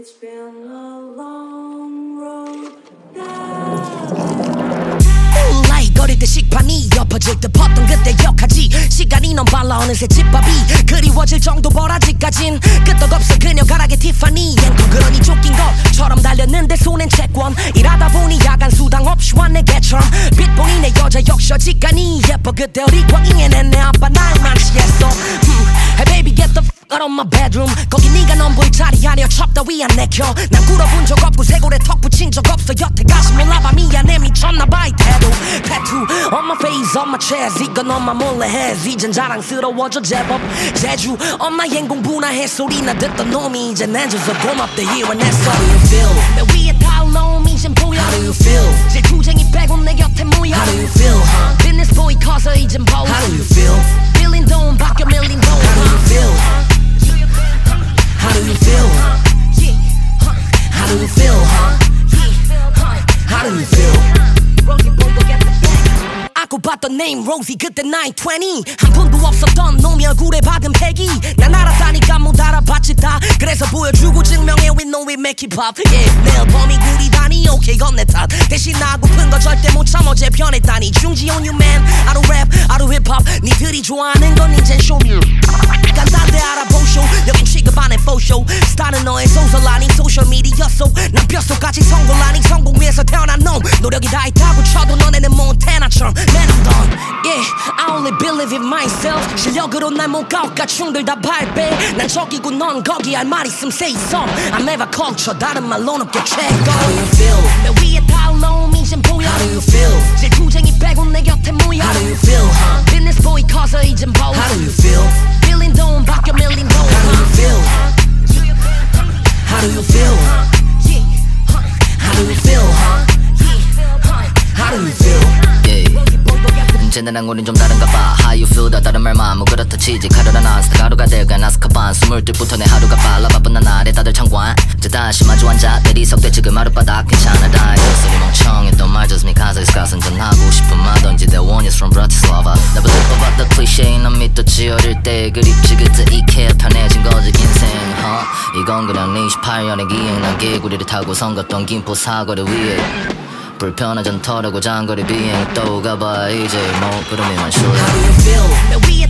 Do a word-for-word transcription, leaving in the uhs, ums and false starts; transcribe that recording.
It's been a long road down. 라이거릴 때 식판이 엎어질 듯 뻗던 그때 역하지. 시간이 넘발라 어느새 집밥이 그리워질 정도벌 아직까진 끄떡없어 그녀 가락의 티파니. 얜 또 그러니 쫓긴 것처럼 달렸는데 손엔 채권. 일하다 보니 야간 수당 없이 왔네 개처럼. 빛보니 내 여자 역셔지가니 예뻐 그때 어리광이엔 내 아빠 날 만취했어. Hey baby get the out of my bedroom. 거기 네가 넘볼 자리 아니여 첩다위 안 내켜. 난 굴어본 적 없고 쇄골에 턱 붙인 적 없어 여태까지. 몰라봐 미안해 미쳤나봐 이 태도. Tattoo on my face on my chest. 이건 엄마 몰래 해. 이젠 자랑스러워져 제법. 제주 엄마의 공부나 해. 소리나 듣던 놈이 이젠 해줘서 고맙대 이뤄냈어. How do you feel? 내 위에 다 올라옴 이젠 보여. How do you feel? 제 구쟁이 빼고 내 곁에 모여. How do you feel? Huh? Business boy 커서 이젠 보여. How do you feel? 빌린 돈 밖에 밀린 돈. How do you feel? How do you feel? How do you feel? How do you feel? 아고 봤던 name Rosie 그때 나인 트웬티. 한 푼도 없었던 놈이 얼굴에 받은 패기. 난 알았다니까 못 알아봤지 다. 그래서 보여주고 증명해 we know we make it pop. Yeah, 내일 범이 구리다니 오케이 이건 내 탓. 대신 나고픈 거 절대 못 참아 제 변했다니. 중지 on you man. I don't rap, I don't hip hop. 니들이 좋아하는 건 이젠 쇼미. 간단대 알아보쇼. 여긴 취급 안 해 포쇼. 스타는 너의 소설 아닌 소셜미디어 속. 난 뼛속까지 성공 아닌 성공 위해서 태어난 놈. 노력이 다 있다고 쳐도 너네는 몬테나처럼. Man I'm done. Yeah, I only believe in myself. 실력으로 날 못 가오까 충들 다 발배. 난 저기고 넌 거기 할 말 있음 say some. I'm never culture 다른 말론 없게 check on. How do you feel? 내 위에 다 올라옴 이젠 보여. How do you feel? 제 구쟁이 빼고 내 곁에 모여. How do you feel? Huh? Business boy 커서 이젠 보여. How do you feel? Billion dome back a million dome. How do you feel? How do you feel? How do you feel? How do you feel? 문제는 안고는 좀 다른가 봐. How you feel 다 다른 말만 뭐 그렇다 치지. 가려라 난 스타가루가 돼가 나스카반. 스물 둘부터 내 하루가 빨라 바쁜 난 아래 다들 창관. 이제 다시 마주 앉아 대리석대 지금 하룻바닥 괜찮아 다. 예술이 멍청했던 말 just me 가사에 가슴 전하고 싶은 말던지. That one is from Bratislava. 나부터 뽑았던 클리셰 난 믿었지 어릴 때. 그립지 그때 이케아 편해진 거지 인생. Huh? 이건 그냥 네 이십팔 년의 기행. 난 개구리를 타고 선 갔던 김포 사거리 위에 불편한 전터라고 장거리 비행 또 가봐 이제 뭐 그런 일만 쉬어. How do you feel?